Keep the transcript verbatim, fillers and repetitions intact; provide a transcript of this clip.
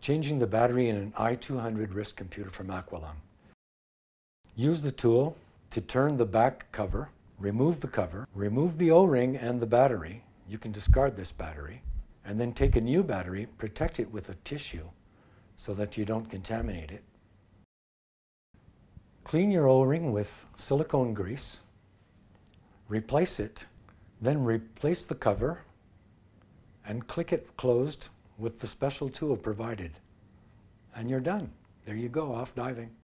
changing the battery in an i two hundred wrist computer from Aqualung. Use the tool to turn the back cover, remove the cover, remove the O-ring and the battery. You can discard this battery, and then take a new battery, protect it with a tissue so that you don't contaminate it. Clean your O-ring with silicone grease, replace it, then replace the cover and click it closed with the special tool provided. And you're done. There you go, off diving.